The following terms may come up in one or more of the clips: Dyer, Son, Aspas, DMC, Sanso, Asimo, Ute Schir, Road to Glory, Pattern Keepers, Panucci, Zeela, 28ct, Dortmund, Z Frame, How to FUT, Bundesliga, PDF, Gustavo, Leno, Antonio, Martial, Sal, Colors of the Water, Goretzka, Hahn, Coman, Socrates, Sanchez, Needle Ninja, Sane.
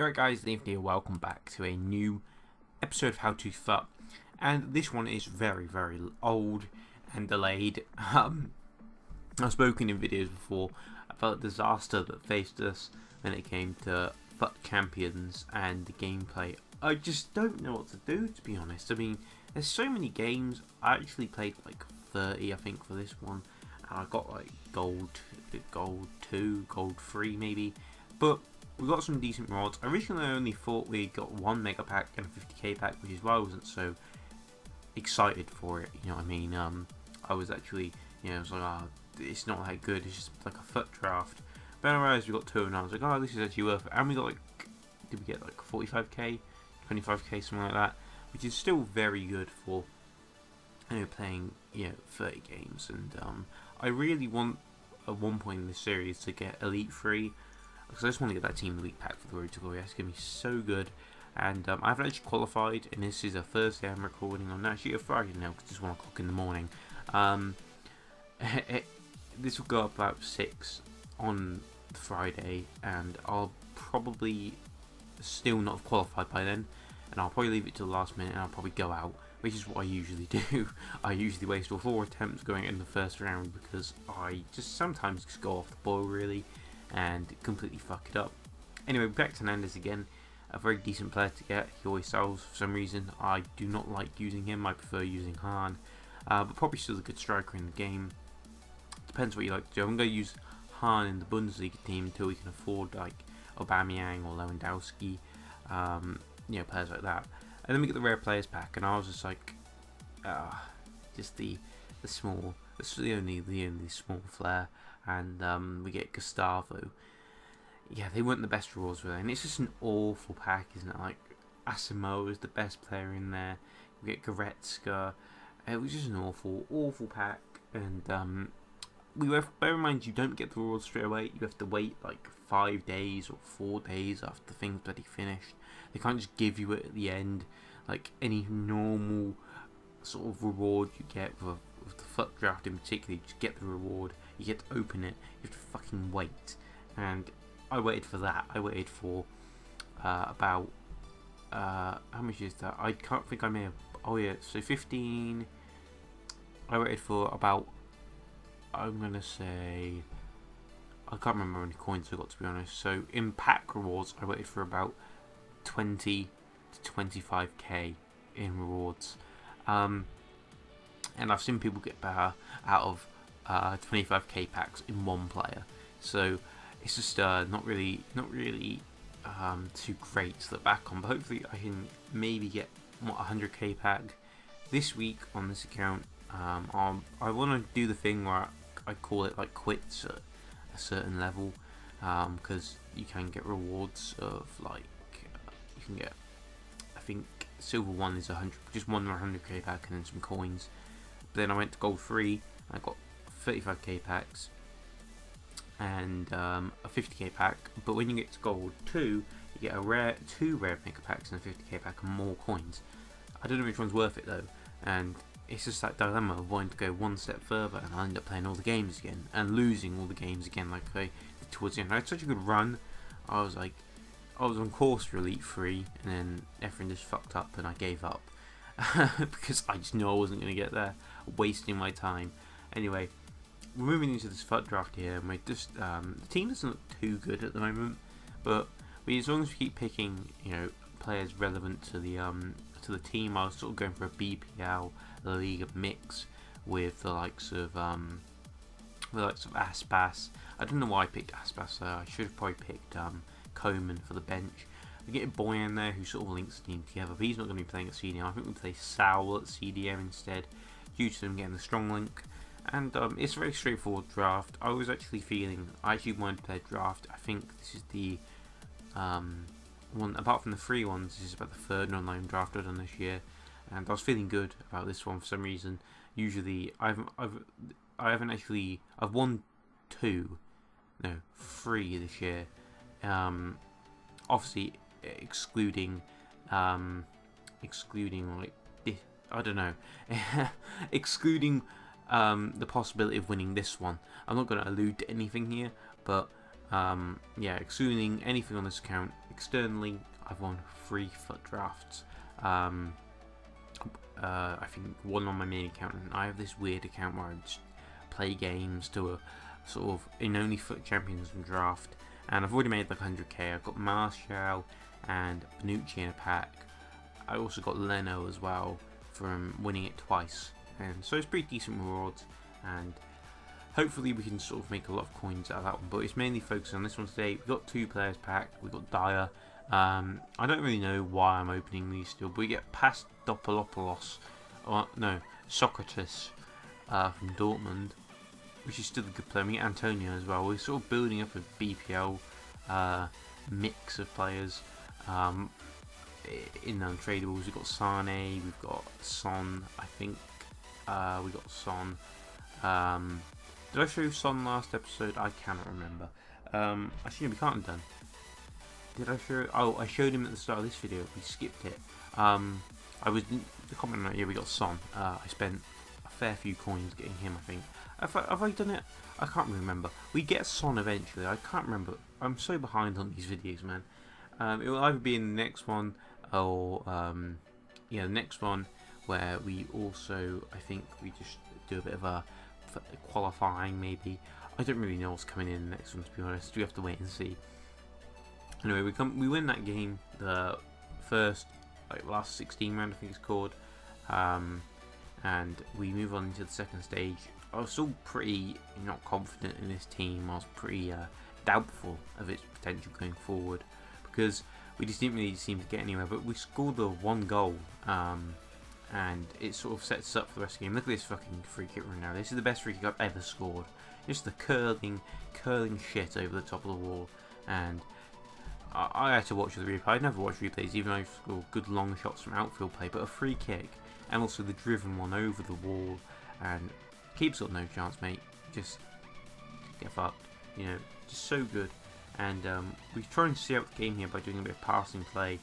Alright guys, Nathan here, welcome back to a new episode of How to FUT, and this one is very, very old and delayed. I've spoken in videos before about the disaster that faced us when it came to FUT Champions and the gameplay. I just don't know what to do, to be honest. I mean, there's so many games. I actually played like 30 I think for this one, and I got like gold 2, gold 3 maybe, but we got some decent mods. Originally I only thought we got 1 mega pack and a 50k pack, which is why I wasn't so excited for it, you know what I mean. I was actually, you know, I was like, oh, it's not that good, it's just like a FUT draft. But anyways, we got 2 and I was like, oh, this is actually worth it. And we got like, did we get like 45k, 25k, something like that, which is still very good for, you know, playing, you know, 30 games. And I really want at one point in this series to get Elite 3, because I just want to get that team elite pack for the Road to Glory. That's going to be so good. And I haven't actually qualified, and this is a Thursday I'm recording on, actually a Friday now, because it's 1 o'clock in the morning. This will go up about 6 on Friday, and I'll probably still not have qualified by then, and I'll probably leave it till the last minute, and I'll probably go out, which is what I usually do. I usually waste all 4 attempts going in the first round, because I just sometimes just go off the ball really and completely fuck it up. Anyway, back to Nandes again, a very decent player to get. He always sells for some reason. I do not like using him, I prefer using Hahn, but probably still a good striker in the game. Depends what you like to do. I'm going to use Hahn in the Bundesliga team until we can afford like Aubameyang or Lewandowski, you know, players like that. And then we get the rare players pack, and I was just like, just the small, it's the only small flair. And we get Gustavo. Yeah, they weren't the best draws with it, and it's just an awful pack, isn't it? Like Asimo is the best player in there. We get Goretzka. It was just an awful pack. And we were, bear in mind, you don't get the rewards straight away. You have to wait like 5 days or 4 days after the thing's bloody finished. They can't just give you it at the end like any normal sort of reward you get with the FUT draft in particular. You just get the reward, you get to open it, you have to fucking wait. And I waited for that. I waited for about how much is that? I can't think. I may have, oh yeah, so 15. I waited for about, I'm gonna say, I can't remember how many coins I got, to be honest. So in pack rewards I waited for about 20 to 25k in rewards. And I've seen people get better out of 25k packs in 1 player, so it's just not really too great to look back on. But hopefully I can maybe get what, 100k pack this week on this account. I want to do the thing where I call it like quits at a certain level, because you can get rewards of like, you can get, I think silver 1 is 100, just 1 100k pack and then some coins. But then I went to gold 3 and I got 35k packs and a 50k pack. But when you get to gold 2, you get a rare, 2 rare mega packs and a 50k pack and more coins. I don't know which one's worth it though, and it's just that dilemma of wanting to go 1 step further, and I end up playing all the games again and losing all the games again like I did towards the end. I had such a good run. I was like, I was on course for Elite 3, and then everything just fucked up and I gave up because I just knew I wasn't going to get there, wasting my time. Anyway, we're moving into this FUT draft here, and we're just, the team doesn't look too good at the moment, but we, as long as we keep picking, you know, players relevant to the team. I was sort of going for a BPL La Liga mix with the likes of Aspas. I don't know why I picked Aspas though. I should have probably picked Coman for the bench. We get a boy in there who sort of links the team together, but he's not going to be playing at CDM. I think we play Sal at CDM instead, due to him getting the strong link. And it's a very straightforward draft. I was actually feeling, I actually wanted to play a draft. I think this is the one, apart from the 3 ones, this is about the 3rd online draft I've done this year, and I was feeling good about this one for some reason. Usually I haven't actually, I've won 3 this year, obviously excluding like this, I don't know, excluding the possibility of winning this one. I'm not going to allude to anything here, but yeah, excluding anything on this account, externally I've won 3 FUT drafts. I think one on my main account, and I have this weird account where I just play games to a sort of in only FUT Champions and draft, and I've already made like 100k. I've got Martial and Panucci in a pack. I also got Leno as well from winning it twice, and so it's pretty decent rewards, and hopefully we can sort of make a lot of coins out of that one. But it's mainly focused on this one today. We've got 2 players packed. We've got Dyer. I don't really know why I'm opening these still, but we get past Doppelopoulos, or no, Socrates from Dortmund, which is still a good player. We get Antonio as well. We're sort of building up a BPL mix of players in untradables. We've got Sane, we've got Son, I think. We've got Son. Did I show Son last episode? I cannot remember. Actually, we can't have done. Did I show? Oh, I showed him at the start of this video. We skipped it. I was commenting on it. Yeah, we got Son. I spent a fair few coins getting him, I think. Have I done it? I can't remember. We get Son eventually. I can't remember. I'm so behind on these videos, man. It will either be in the next one or yeah, the next one where we also, I think, we just do a bit of a qualifying maybe. I don't really know what's coming in the next one, to be honest. We have to wait and see. Anyway, we win that game, the first, like, last 16 round, I think it's called, and we move on into the second stage. I was still pretty not confident in this team. I was pretty doubtful of its potential going forward, because we just didn't really seem to get anywhere, but we scored the 1 goal, and it sort of sets us up for the rest of the game. Look at this fucking free kick right now. This is the best free kick I've ever scored. Just the curling shit over the top of the wall, and I had to watch the replay. I'd never watched replays, even though I've scored good long shots from outfield play, but a free kick, and also the driven one over the wall, and keeps got no chance, mate. Just get fucked, you know, just so good. And we try and see out the game here by doing a bit of passing play,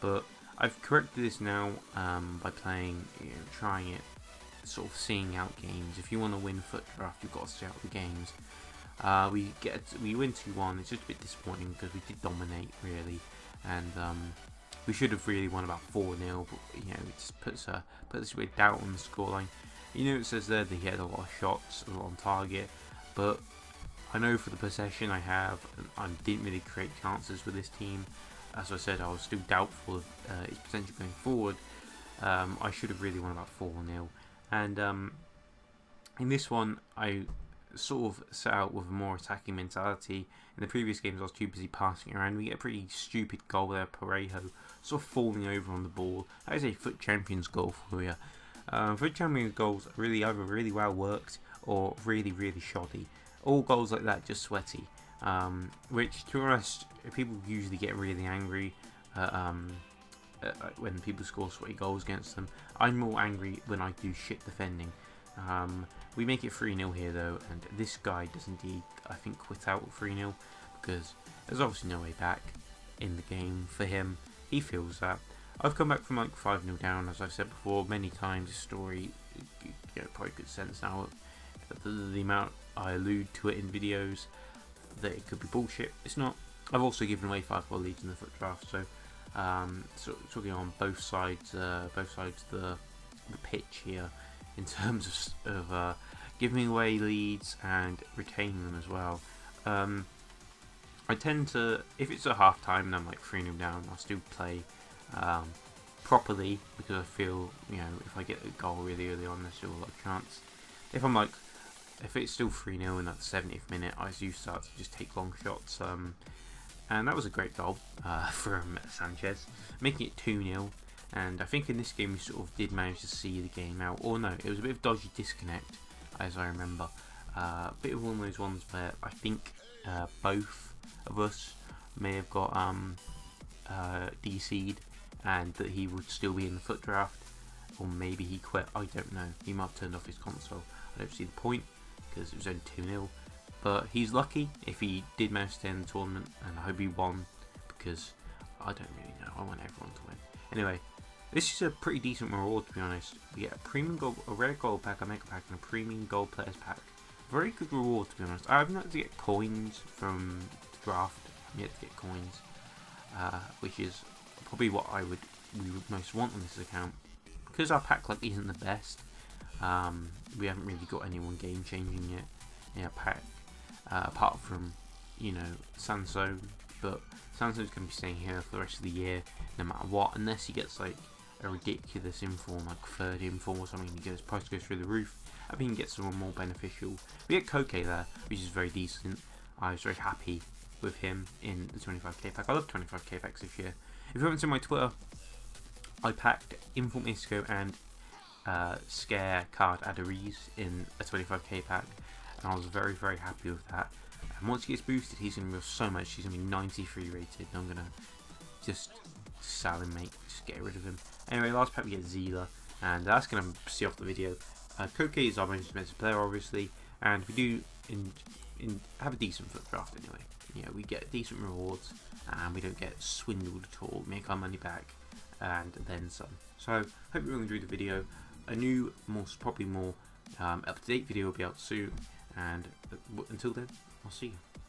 but I've corrected this now by playing, you know, trying it, sort of seeing out games. If you want to win FUT Draft, you've got to see out the games. We win 2-1. It's just a bit disappointing because we did dominate really, and we should have really won about 4-0. But you know, it just puts a bit of doubt on the scoreline. You know, it says there that he had a lot of shots, a lot on target, but I know for the possession I have, I didn't really create chances with this team. As I said, I was still doubtful of its potential going forward. I should have really won about 4-0, and in this one I sort of set out with a more attacking mentality. In the previous games I was too busy passing around. We get a pretty stupid goal there, Parejo sort of falling over on the ball. That is a FUT Champions goal for you. FUT Champions goals are really either really well worked or really, really shoddy. All goals like that just sweaty, which to be honest, people usually get really angry when people score sweaty goals against them. I'm more angry when I do shit defending. We make it 3-0 here though, and this guy does indeed, I think, quit out 3-0 because there's obviously no way back in the game for him. He feels that. I've come back from like 5-0 down, as I've said before many times. This story, you know, probably good sense now. The amount I allude to it in videos that it could be bullshit. It's not. I've also given away 5-4 leads in the FUT Draft, so talking on both sides of the pitch here. In terms of giving away leads and retaining them as well. I tend to, if it's a half time and I'm like 3-0 down, I'll still play properly, because I feel, you know, if I get a goal really early on, there's still a lot of chance. If I'm like, if it's still 3-0 in that 70th minute, I do start to just take long shots. And that was a great goal from Sanchez, making it 2-0. And I think in this game we sort of did manage to see the game out. Or no, it was a bit of dodgy disconnect, as I remember. A bit of one of those ones where I think both of us may have got DC'd, and that he would still be in the FUT Draft. Or maybe he quit, I don't know. He might have turned off his console. I don't see the point, because it was only 2-0. But he's lucky if he did manage to stay in the tournament, and I hope he won, because I don't really know. I want everyone to win. Anyway, this is a pretty decent reward, to be honest. We get a premium gold, a rare gold pack, a mega pack, and a premium gold players pack. Very good reward, to be honest. I haven't had to get coins from the draft. I'm yet to get coins. which is probably what we would most want on this account. Because our pack luck isn't the best, we haven't really got anyone game changing yet in our pack, apart from, you know, Sanso, but Sanso's going to be staying here for the rest of the year no matter what, unless he gets like a ridiculous inform, like third inform or something, his price goes through the roof. I think he gets someone more beneficial. We get Koke there, which is very decent. I was very happy with him in the 25k pack. I love 25k packs this year. If you haven't seen my Twitter, I packed Inform Isco and Scare Card Adderese in a 25k pack, and I was very, very happy with that. And once he gets boosted, he's going to be so much. He's going to be 93 rated, and I'm going to just sell him, mate. Just get rid of him. Anyway, last pack we get Zeela, and that's going to see off the video. Koke is our most expensive player, obviously, and we do have a decent foot draft anyway. You know, we get decent rewards, and we don't get swindled at all. We make our money back, and then some. So, hope you all enjoyed the video. A new, probably more up-to-date video will be out soon, and until then, I'll see you.